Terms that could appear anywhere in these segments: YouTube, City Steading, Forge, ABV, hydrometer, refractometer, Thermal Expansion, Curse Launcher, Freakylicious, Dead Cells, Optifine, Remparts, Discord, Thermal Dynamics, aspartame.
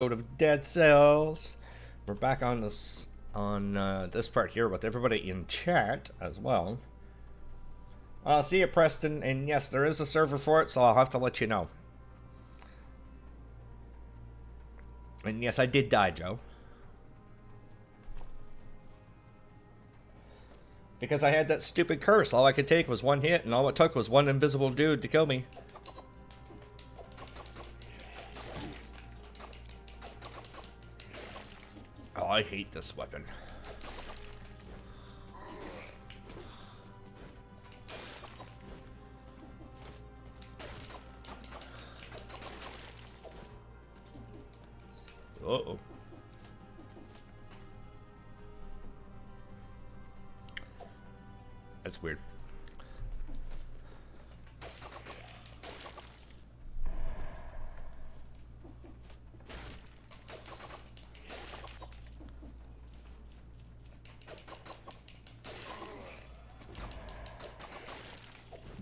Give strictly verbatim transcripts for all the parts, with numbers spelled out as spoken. Of Dead Cells. We're back on this on uh, this part here with everybody in chat as well. Uh, see you, Preston. And yes, there is a server for it, so I'll have to let you know. And yes, I did die, Joe, because I had that stupid curse. All I could take was one hit, and all it took was one invisible dude to kill me. I hate this weapon. Uh-oh. That's weird.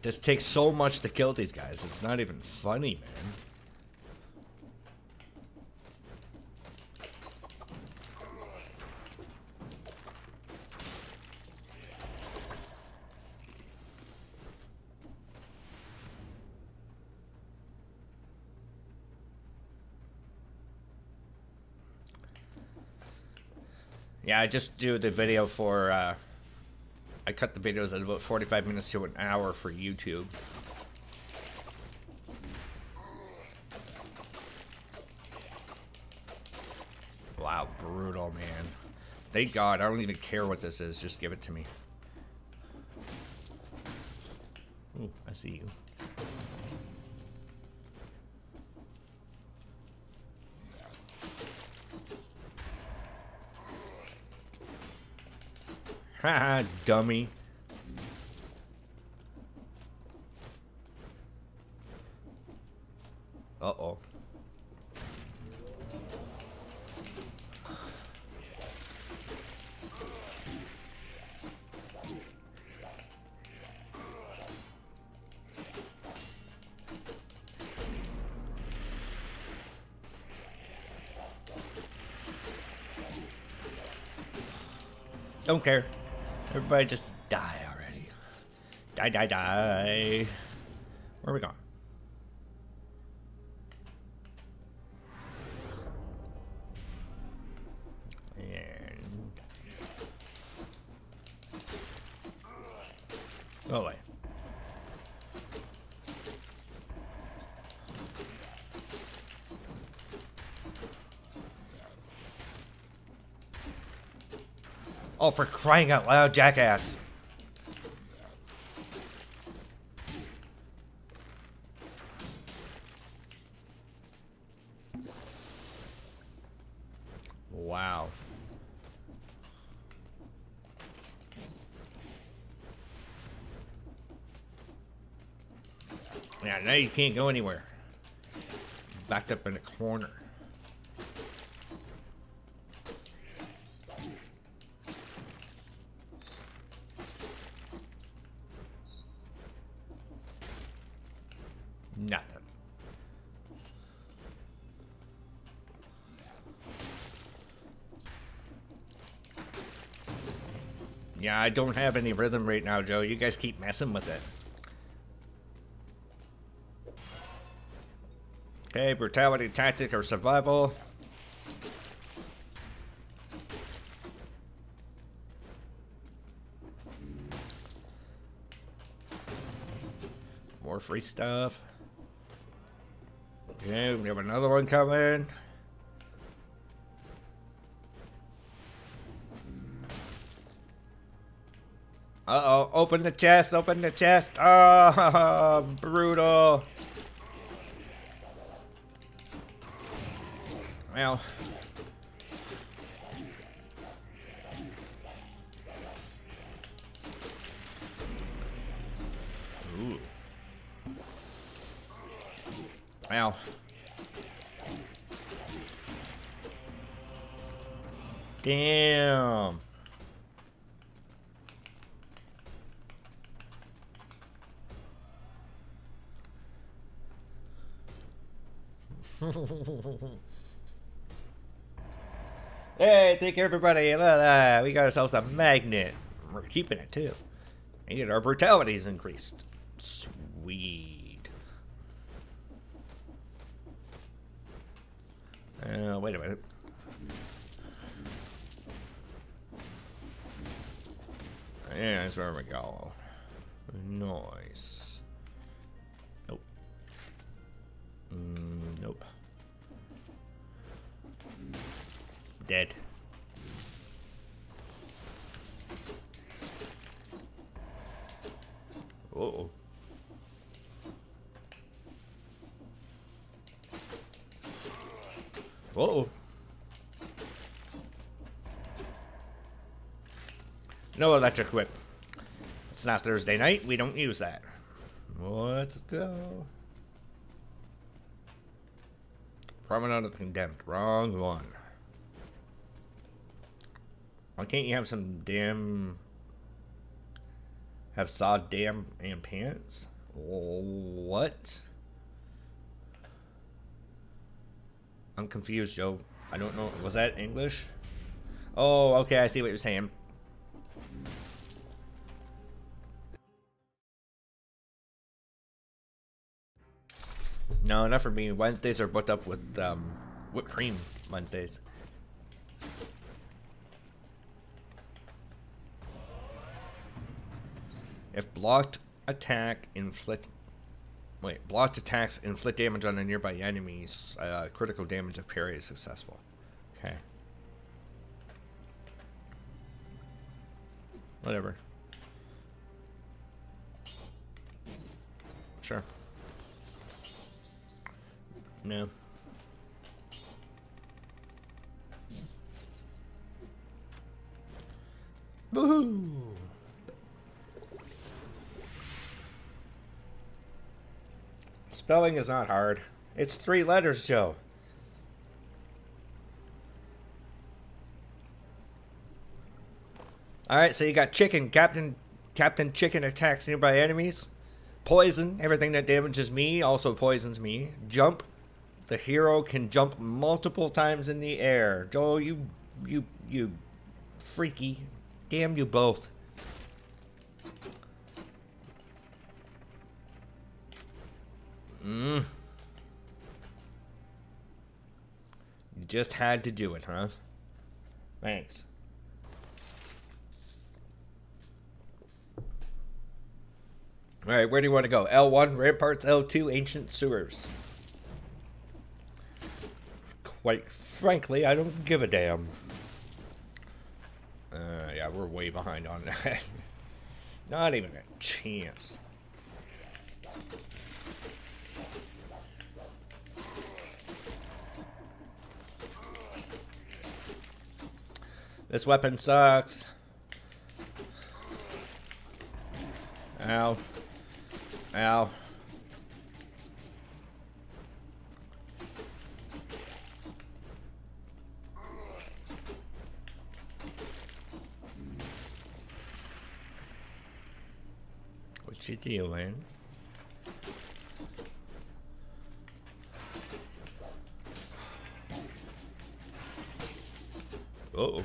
This takes so much to kill these guys. It's not even funny, man. Yeah, I just do the video for, uh, I cut the videos at about forty-five minutes to an hour for YouTube. Wow, brutal, man. Thank God, I don't even care what this is. Just give it to me. Ooh, I see you. Haha, dummy. Uh-oh. Don't care. Everybody just die already. Die, die, die. Where are we going? And... go away. Oh, for crying out loud, jackass. Wow. Yeah, now you can't go anywhere. Backed up in a corner. Nothing. Yeah, I don't have any rhythm right now, Joe. You guys keep messing with it. Okay, brutality, tactic, or survival. More free stuff. Okay, we have another one coming. Uh-oh, open the chest, open the chest. Oh, brutal. Well. Ooh. Wow. Damn. Hey, thank you everybody. Look at that. We got ourselves a magnet. We're keeping it too. And our brutality's increased. Sweet. Oh, uh, wait a minute. Yeah, that's where we go. Nice. Nope. Mm, nope. Dead. Uh oh. Uh oh. No electric whip. It's not Thursday night. We don't use that. Let's go. Promenade of the Condemned. Wrong one. Why can't you have some damn... Have sod damn and pants? What? I'm confused, Joe. I don't know. Was that English? Oh, okay. I see what you're saying. No, enough for me. Wednesdays are booked up with um, whipped cream Wednesdays. If blocked attack inflict, wait, blocked attacks inflict damage on a nearby enemies, uh, critical damage if parry is successful. Okay. Whatever. Sure. No. Boo-hoo! Spelling is not hard. It's three letters, Joe. All right, so you got chicken. Captain Captain Chicken attacks nearby enemies. Poison. Everything that damages me also poisons me. Jump. The hero can jump multiple times in the air. Joel, you, you, you, freaky. Damn you both. Mm. You just had to do it, huh? Thanks. All right, where do you want to go? L one, Ramparts, L two, Ancient Sewers. Quite frankly, I don't give a damn. Uh, yeah, we're way behind on that. Not even a chance. This weapon sucks. Ow. Ow. What you doing? Uh oh.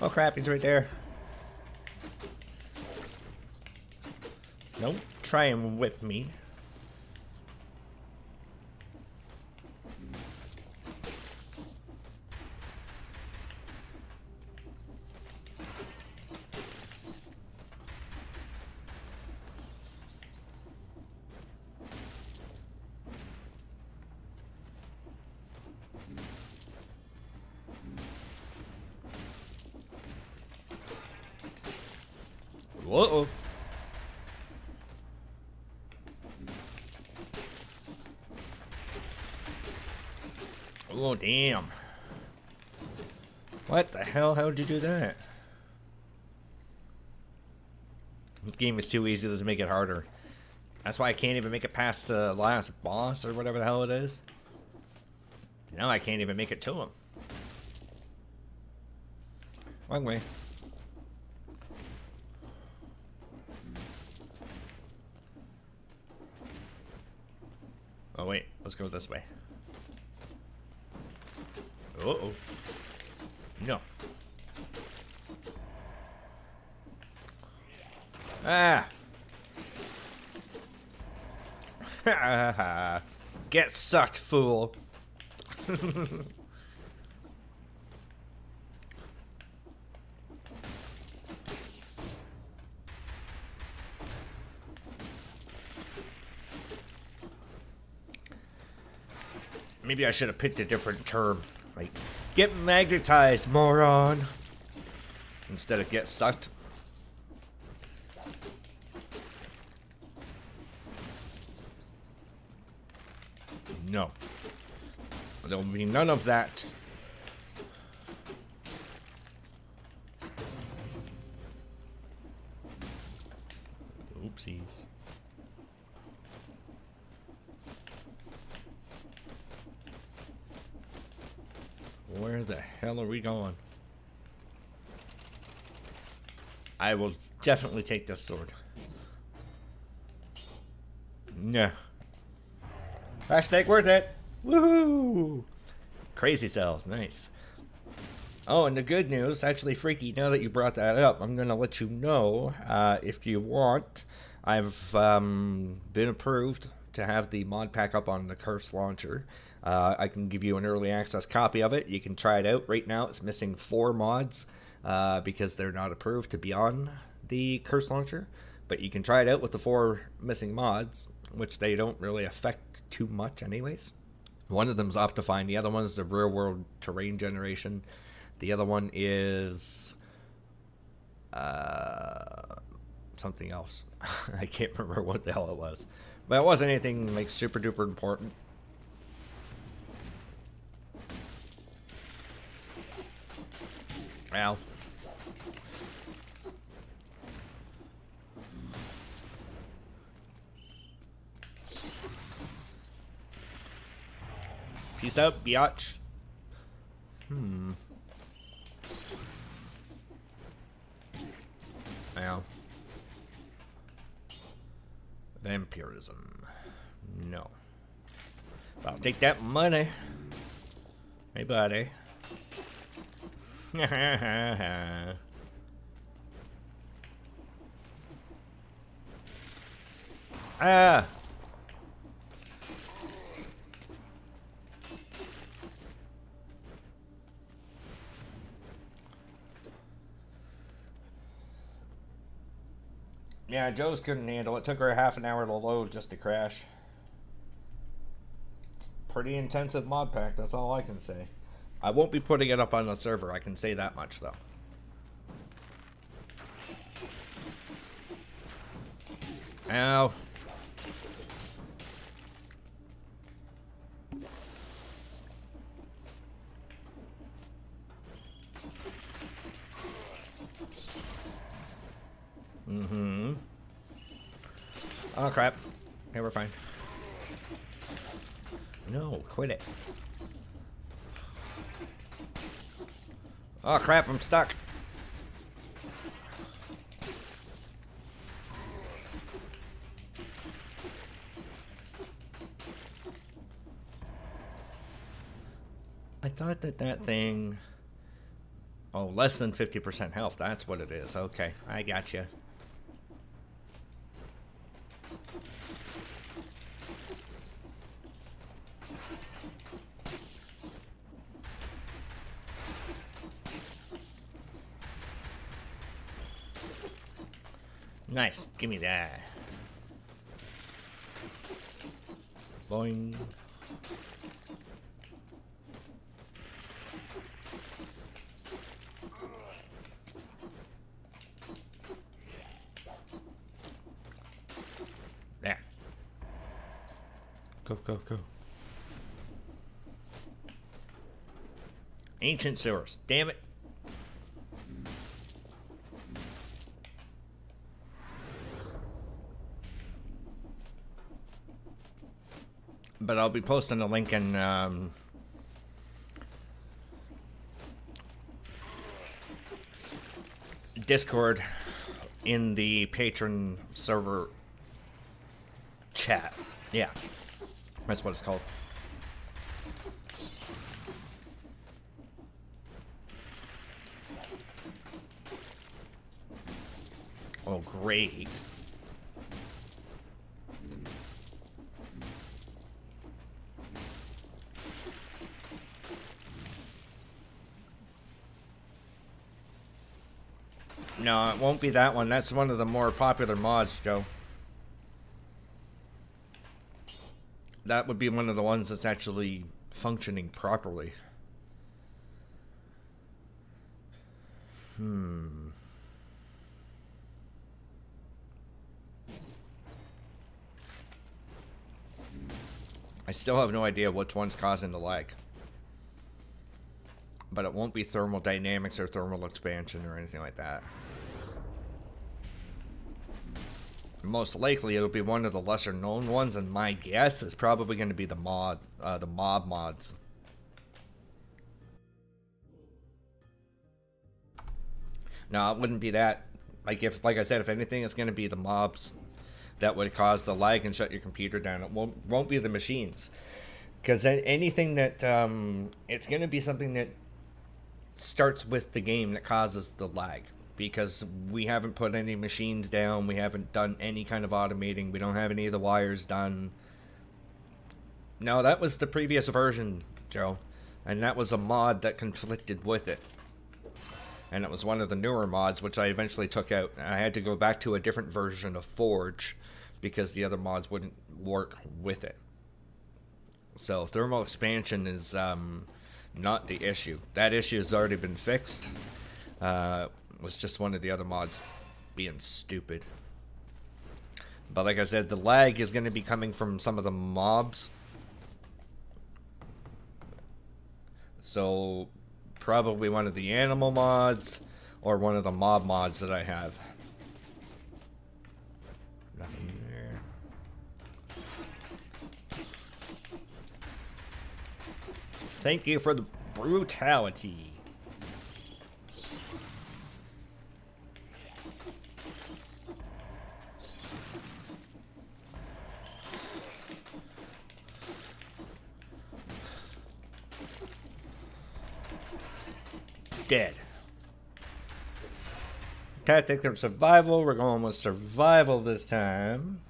Oh crap, he's right there. Don't try and whip me. Whoa. Oh, damn. What the hell? How did you do that? This game is too easy. Let's make it harder. That's why I can't even make it past the last boss or whatever the hell it is. Now I can't even make it to him. Wrong way. Oh wait, let's go this way. Uh oh. No. Ah. Get sucked, fool. Maybe I should have picked a different term. Like, get magnetized, moron. Instead of get sucked. No. There'll be none of that. Oopsies. Where the hell are we going? I will definitely take this sword. No. Hashtag worth it. Woohoo! Crazy cells, nice. Oh, and the good news, actually, Freaky, now that you brought that up, I'm gonna let you know, uh, if you want, I've um, been approved to have the mod pack up on the Curse Launcher. Uh, I can give you an early access copy of it. You can try it out. Right now, it's missing four mods uh, because they're not approved to be on the Curse Launcher, but you can try it out with the four missing mods, which they don't really affect too much anyways. One of them's Optifine, the other one's the real world terrain generation, the other one is uh, something else. I can't remember what the hell it was, but it wasn't anything like super duper important. Ow. Peace out, biatch. Hmm. Ow. Vampirism. No. I'll take that money. Hey, buddy. Ah. Yeah, Joe's couldn't handle it. It took her a half an hour to load just to crash. It's a pretty intensive mod pack, that's all I can say. I won't be putting it up on the server, I can say that much though. Ow. Mm-hmm. Oh crap. Okay, we're fine. No, quit it. Oh crap, I'm stuck. I thought that that thing... Oh, less than fifty percent health. That's what it is. Okay, I gotcha. Nice, give me that. Boing. There. Go, go, go. Ancient sewers, damn it. But I'll be posting a link in um, Discord in the patron server chat. Yeah, that's what it's called. Oh, great. No, it won't be that one. That's one of the more popular mods, Joe. That would be one of the ones that's actually functioning properly. Hmm. I still have no idea which one's causing the lag. But it won't be Thermal Dynamics or Thermal Expansion or anything like that. Most likely it'll be one of the lesser known ones, and my guess is probably going to be the mod, uh, the mob mods. No, it wouldn't be that. Like if, like I said, if anything, it's going to be the mobs that would cause the lag and shut your computer down. It won't won't be the machines, because anything that um, it's going to be something that starts with the game that causes the lag. Because we haven't put any machines down, we haven't done any kind of automating, we don't have any of the wires done. No, that was the previous version, Joe. And that was a mod that conflicted with it. And it was one of the newer mods, which I eventually took out. I had to go back to a different version of Forge, because the other mods wouldn't work with it. So, Thermal Expansion is um, not the issue. That issue has already been fixed. Uh... was just one of the other mods being stupid. But like I said, the lag is going to be coming from some of the mobs. So probably one of the animal mods or one of the mob mods that I have. Nothing there. Thank you for the brutality. Dead. Tactic of survival. We're going with survival this time.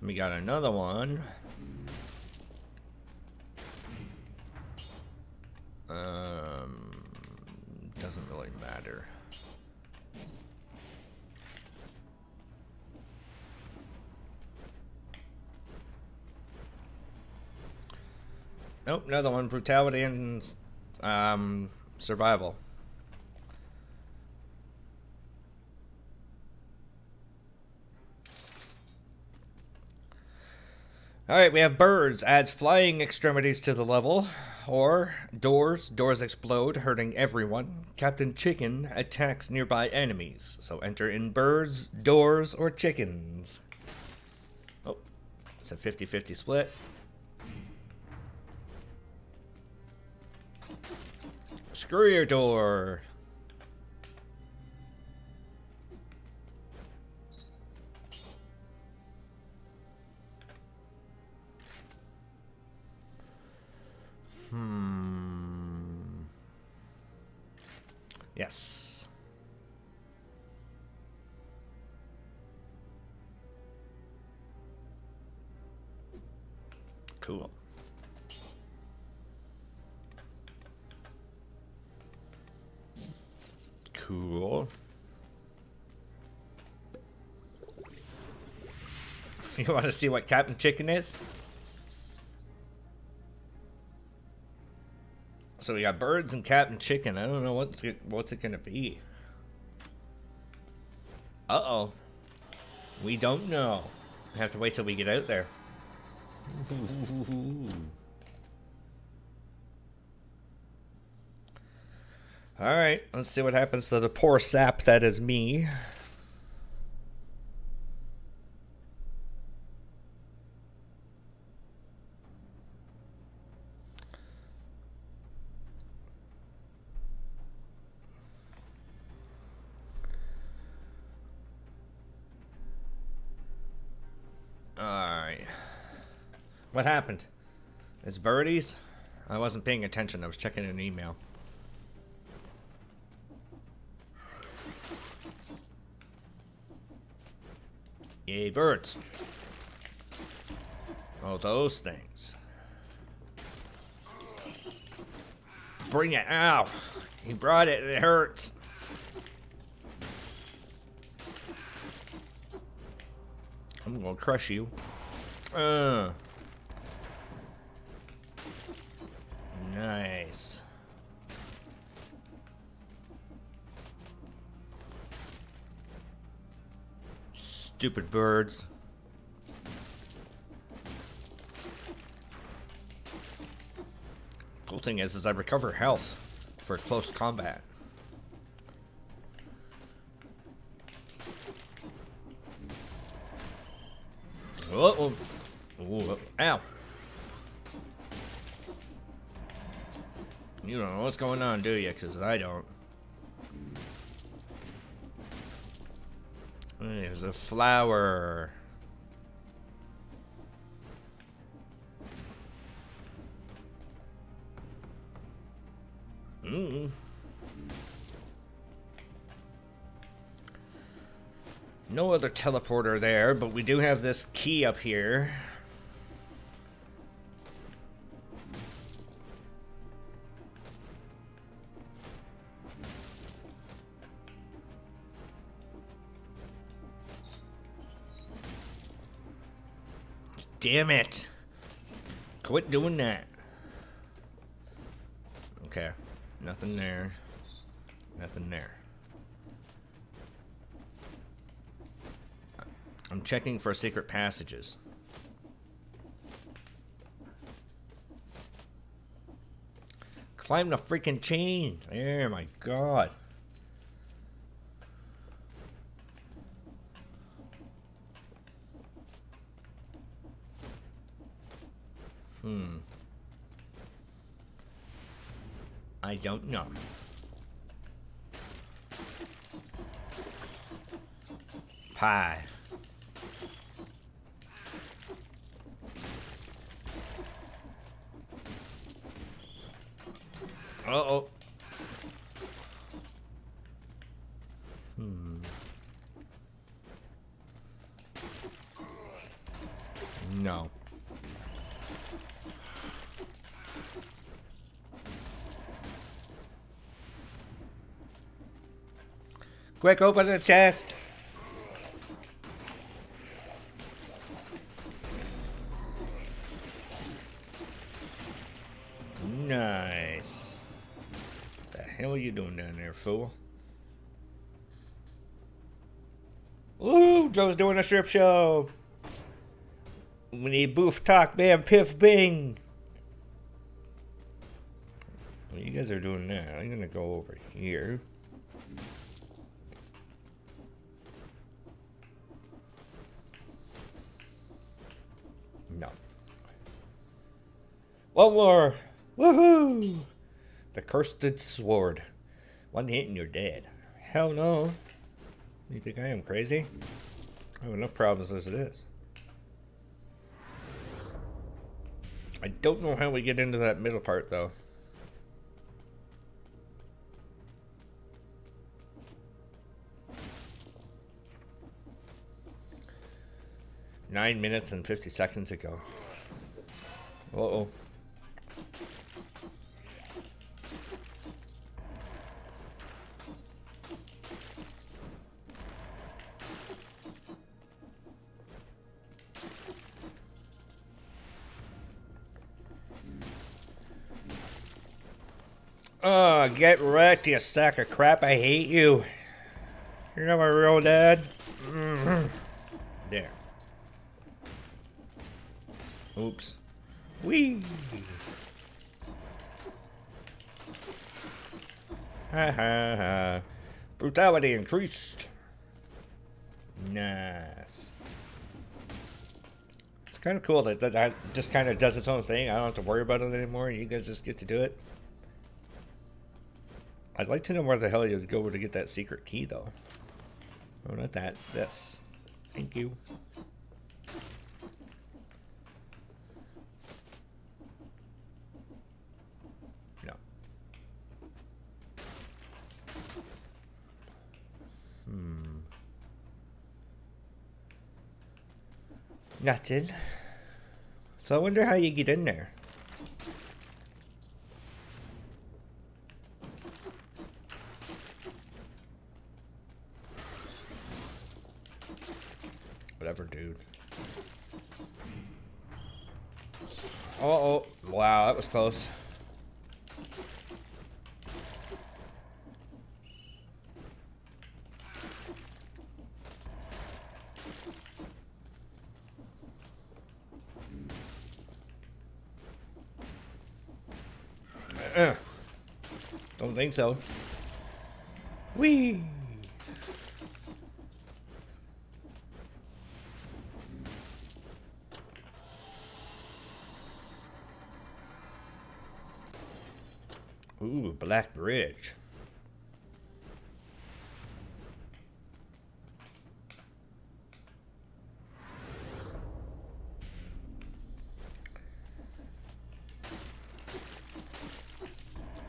We got another one. Um, doesn't really matter. Nope, another one. Brutality and um. survival. Alright, we have birds. Adds flying extremities to the level. Or doors. Doors explode, hurting everyone. Captain Chicken attacks nearby enemies. So enter in birds, doors, or chickens. Oh, it's a fifty fifty split. Screw your door. Hmm. Yes. Cool. Cool. You want to see what Captain Chicken is? So we got birds and Captain Chicken. I don't know what's it, what's it gonna be. Uh-oh. We don't know. We have to wait till we get out there. Alright, let's see what happens to the poor sap that is me. What happened? It's birdies? I wasn't paying attention. I was checking an email. Yay, birds. Oh, those things. Bring it. Ow. He brought it. It hurts. I'm gonna crush you. Uh. Nice. Stupid birds. Cool thing is, is I recover health for close combat. Uh-oh. Ooh, ow. You don't know what's going on, do you? Because I don't. There's a flower. Mm. No other teleporter there, but we do have this key up here. Damn it. Quit doing that. Okay. Nothing there. Nothing there. I'm checking for secret passages. Climb the freaking chain. Oh my god. Hmm. I don't know. Pie. Uh-oh. Hmm. No. Quick, open the chest. Nice. What the hell are you doing down there, fool? Ooh, Joe's doing a strip show. We need boof, talk, bam, piff, bing. Well, you guys are doing that. I'm gonna go over here. No. One more. Woohoo! The cursed sword. One hit and you're dead. Hell no. You think I am crazy? I have enough problems as it is. I don't know how we get into that middle part though. Nine minutes and fifty seconds ago. Uh-oh. Oh, get wrecked, you sack of crap. I hate you. You're not my real dad. Mm-hmm. There. Oops. Whee! Ha ha ha. Brutality increased. Nice. It's kind of cool that that just kind of does its own thing. I don't have to worry about it anymore. You guys just get to do it. I'd like to know where the hell you go to get that secret key, though. Oh, not that. This. Thank you. nothing. So I wonder how you get in there. Whatever, dude. Uh oh, wow, that was close. Uh, don't think so. Whee! Ooh, Black Bridge.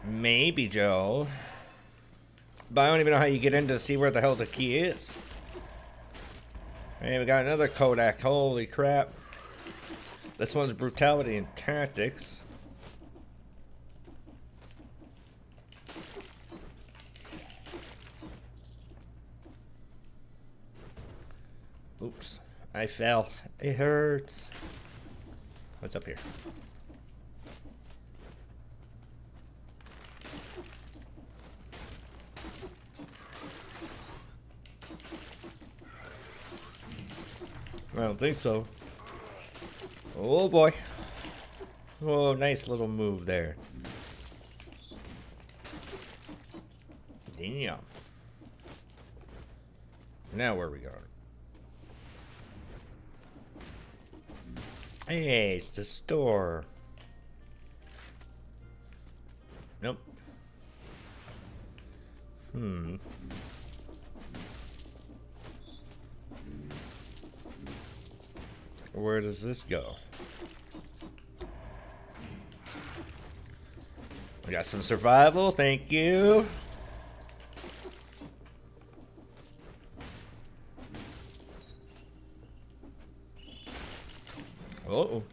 Maybe, Joe. But I don't even know how you get in to see where the hell the key is. Hey, we got another Kodak. Holy crap. This one's Brutality and Tactics. Oops. I fell. It hurts. What's up here? I don't think so. Oh boy. Oh, nice little move there. Damn. Now where are we going? Hey, it's the store. Nope. Hmm. Where does this go? We got some survival, thank you. Uh-oh.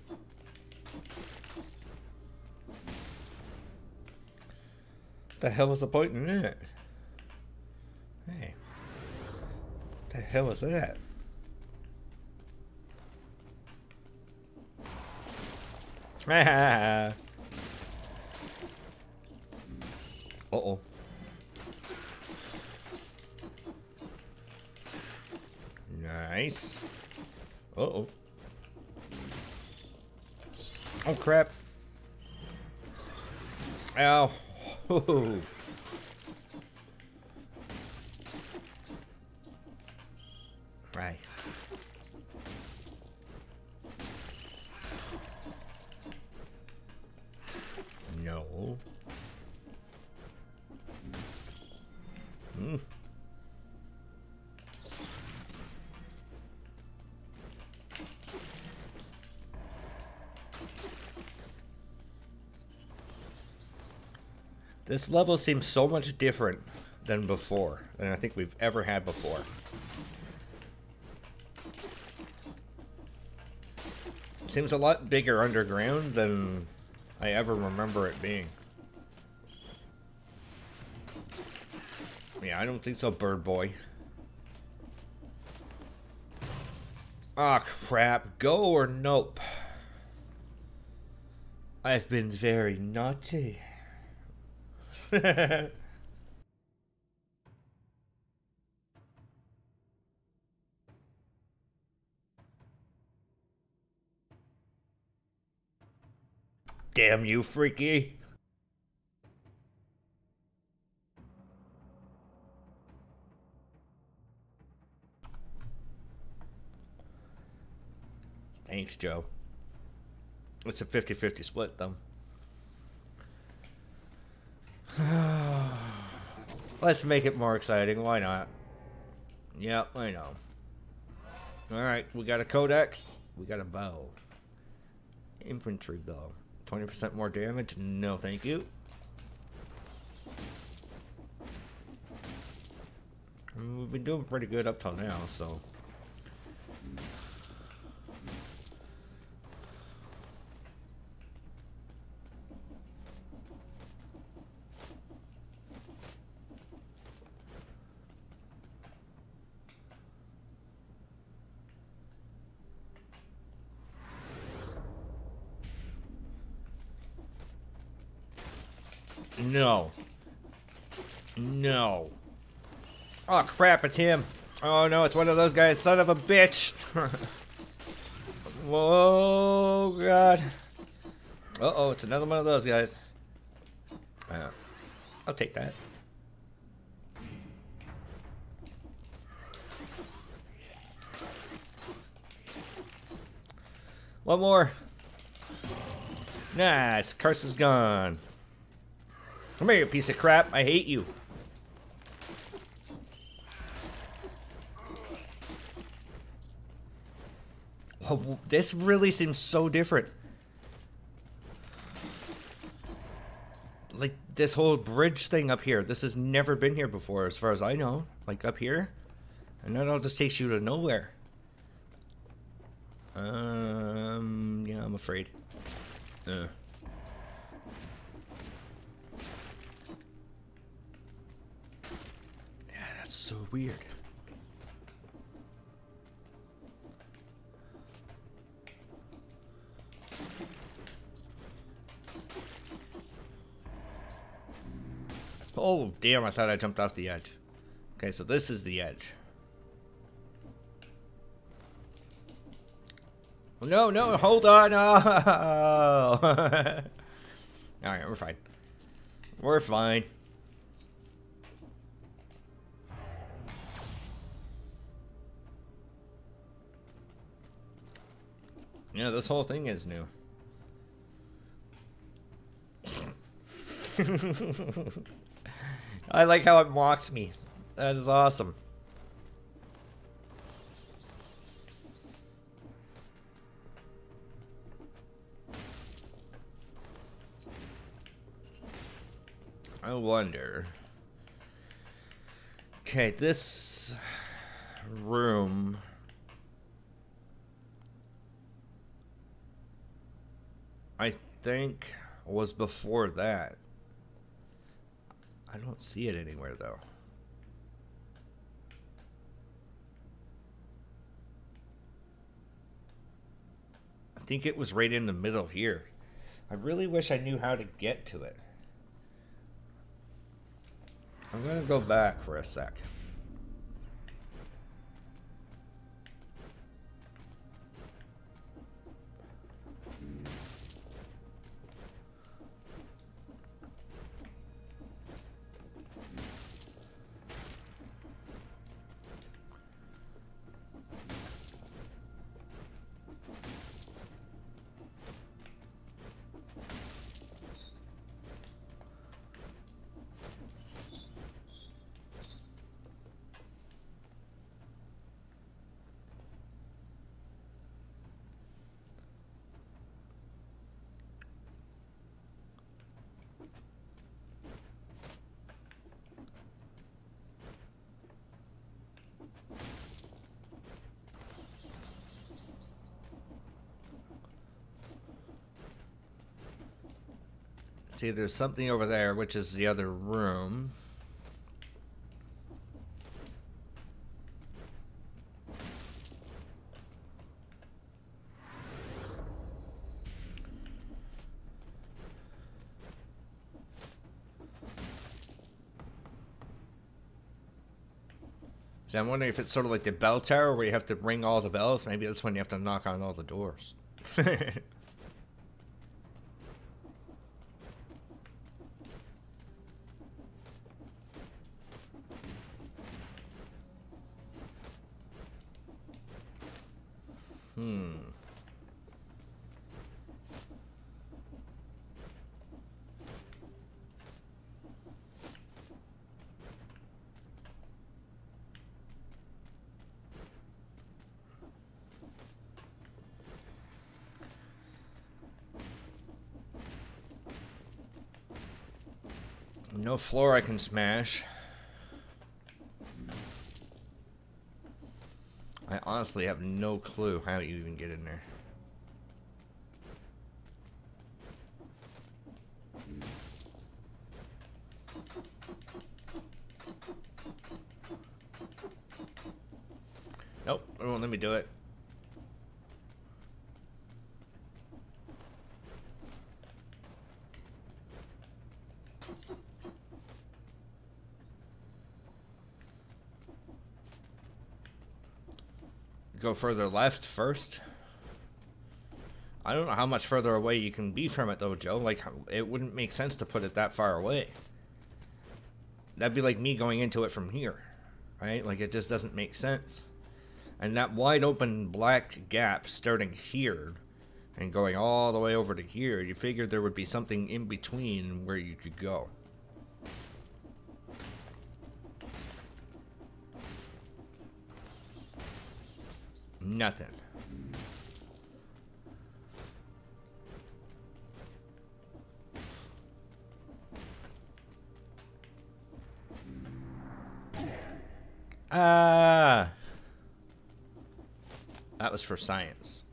The hell was the point in that? Hey. The hell was that? uh oh. Nice. Uh oh. Oh crap. Ow. Ooh. Right. No. Hmm. This level seems so much different than before, than I think we've ever had before. Seems a lot bigger underground than I ever remember it being. Yeah, I don't think so, Bird Boy. Ah, crap. Go or nope. I've been very naughty. Damn you, Freaky. Thanks, Joe. It's a fifty fifty split, though. Let's make it more exciting. Why not? Yeah, I know. Alright, we got a Kodak. We got a bow. Infantry bow. twenty percent more damage? No, thank you. We've been doing pretty good up till now, so. No. No. Oh crap, it's him. Oh no, it's one of those guys, son of a bitch. Whoa, God. Uh-oh, it's another one of those guys. Uh, I'll take that. One more. Nice, curse is gone. Come here, you piece of crap. I hate you. Oh, this really seems so different. Like, this whole bridge thing up here. This has never been here before, as far as I know. Like, up here. And that all just takes you to nowhere. Um, yeah, I'm afraid. Uh. Yeah, that's so weird. Oh, damn, I thought I jumped off the edge. Okay, so this is the edge. No, no, hold on. Oh. All right, we're fine. We're fine. Yeah, this whole thing is new. I like how it mocks me. That is awesome. I wonder. Okay, this room. I think was before that. I don't see it anywhere though. I think it was right in the middle here. I really wish I knew how to get to it. I'm gonna go back for a sec. See, there's something over there, which is the other room. See, I'm wondering if it's sort of like the bell tower where you have to ring all the bells. Maybe that's when you have to knock on all the doors. Hmm. No floor I can smash. I honestly have no clue how you even get in there. Nope, it won't let me do it. go further left first. I don't know how much further away you can be from it though, Joe. Like, it wouldn't make sense to put it that far away. That'd be like me going into it from here, right? Like, it just doesn't make sense. And that wide open black gap starting here and going all the way over to here, you figured there would be something in between where you could go. Nothing. Ah, that was for science.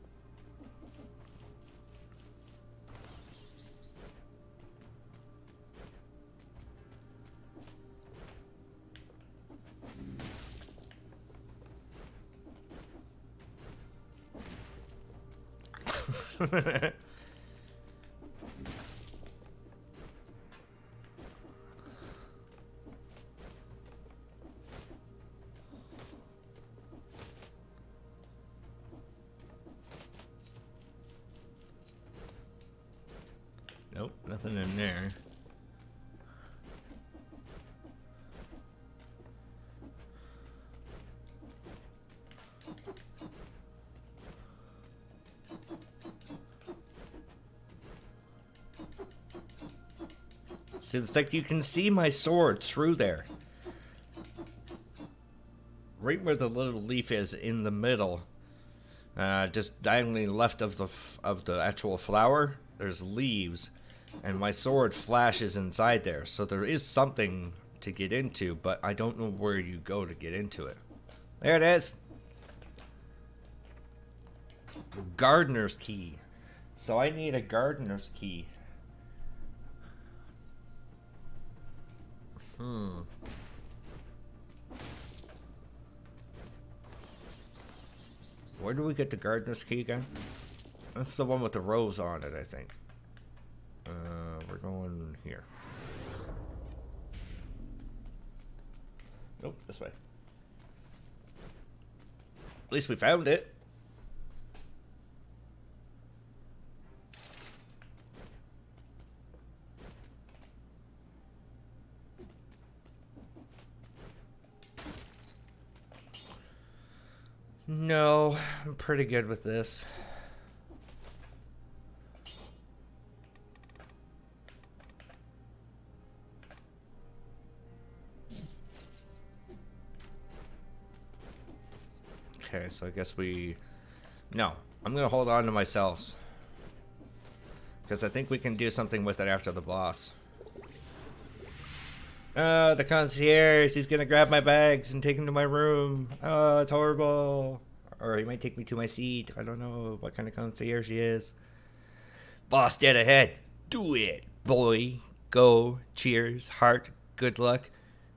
Nope, nothing in there. See, it's like you can see my sword through there. Right where the little leaf is in the middle, uh, just diagonally left of the f of the actual flower, there's leaves, and my sword flashes inside there. So there is something to get into, but I don't know where you go to get into it. There it is. The gardener's key. So I need a gardener's key. Hmm. Where do we get the gardener's key again? That's the one with the rose on it, I think. Uh, we're going here. Nope, this way. At least we found it. No, I'm pretty good with this. Okay, so I guess we... No, I'm gonna hold on to myself, because I think we can do something with it after the boss. Oh, the concierge, he's gonna grab my bags and take them to my room. Oh, it's horrible. Or he might take me to my seat. I don't know what kind of concierge he is. Boss dead ahead. Do it, boy. Go. Cheers. Heart. Good luck.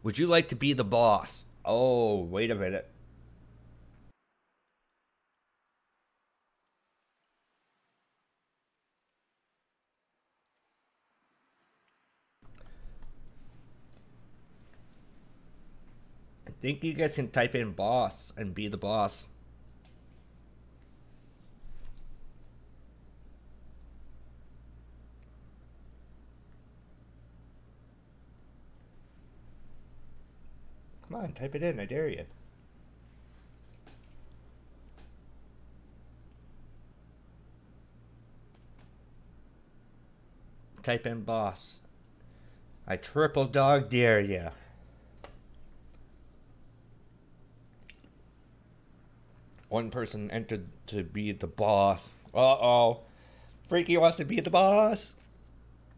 Would you like to be the boss? Oh, wait a minute. I think you guys can type in boss and be the boss. Come on, type it in, I dare you. Type in boss. I triple dog dare you. One person entered to be the boss. Uh-oh. Freaky wants to be the boss.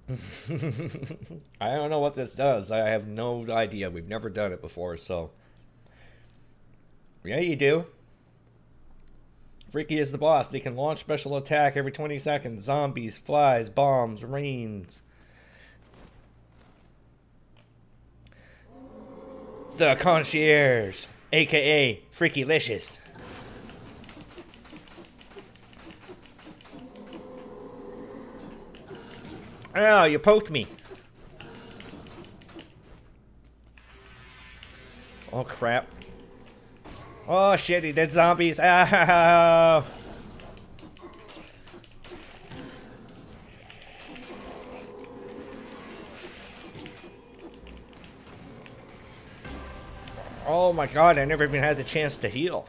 I don't know what this does. I have no idea. We've never done it before, so... Yeah, you do. Freaky is the boss. They can launch special attack every twenty seconds. Zombies, flies, bombs, rains. The concierge, a k a. Freakylicious. Oh, you poked me. Oh, crap. Oh shit, he did zombies. Ow. Oh my god, I never even had the chance to heal.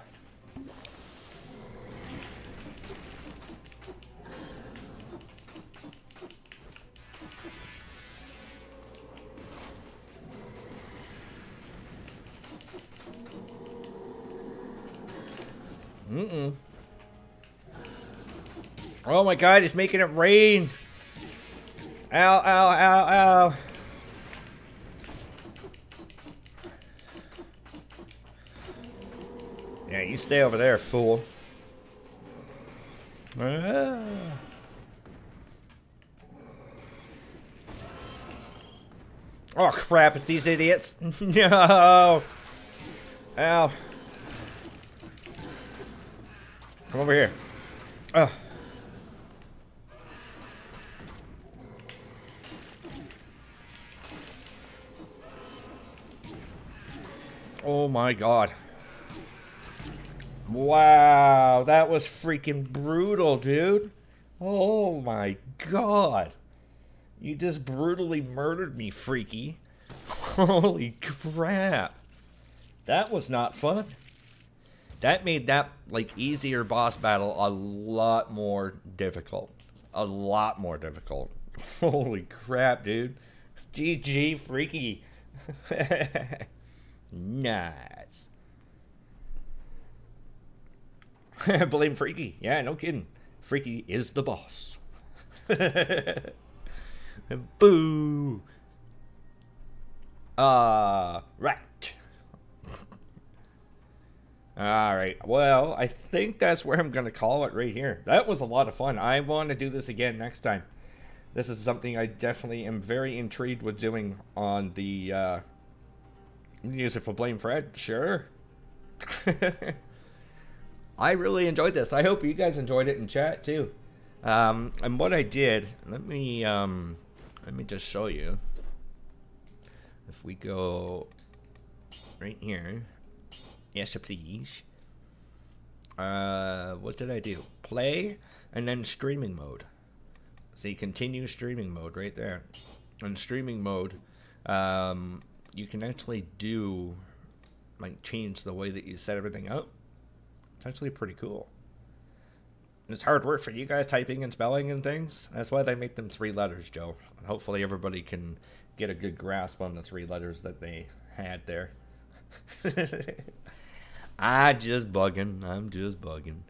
Mm-mm. Oh my god, he's making it rain. Ow, ow, ow, ow. Yeah, you stay over there, fool. Ah. Oh crap, it's these idiots. No. Ow. Come over here. Oh. Oh my god. Wow, that was freaking brutal, dude. Oh my god. You just brutally murdered me, Freaky. Holy crap. That was not fun. That made that, like, easier boss battle a lot more difficult. A lot more difficult. Holy crap, dude. G G, Freaky. Nice. Blame Freaky. Yeah, no kidding. Freaky is the boss. Boo. Uh, right. Alright, well, I think that's where I'm going to call it right here. That was a lot of fun. I want to do this again next time. This is something I definitely am very intrigued with doing on the uh, Music for Blame Fred. Sure. I really enjoyed this. I hope you guys enjoyed it in chat, too. Um, and what I did, let me, um, let me just show you. If we go right here. Yes, please. Uh, what did I do? Play, and then streaming mode. See, continue streaming mode right there. In streaming mode, um, you can actually do, like, change the way that you set everything up. It's actually pretty cool. And it's hard work for you guys typing and spelling and things. That's why they make them three letters, Joe. And hopefully everybody can get a good grasp on the three letters that they had there. I just bugging. I'm just bugging.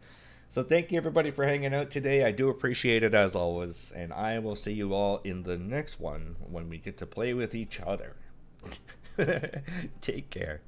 So thank you everybody for hanging out today. I do appreciate it as always. And I will see you all in the next one when we get to play with each other. Take care.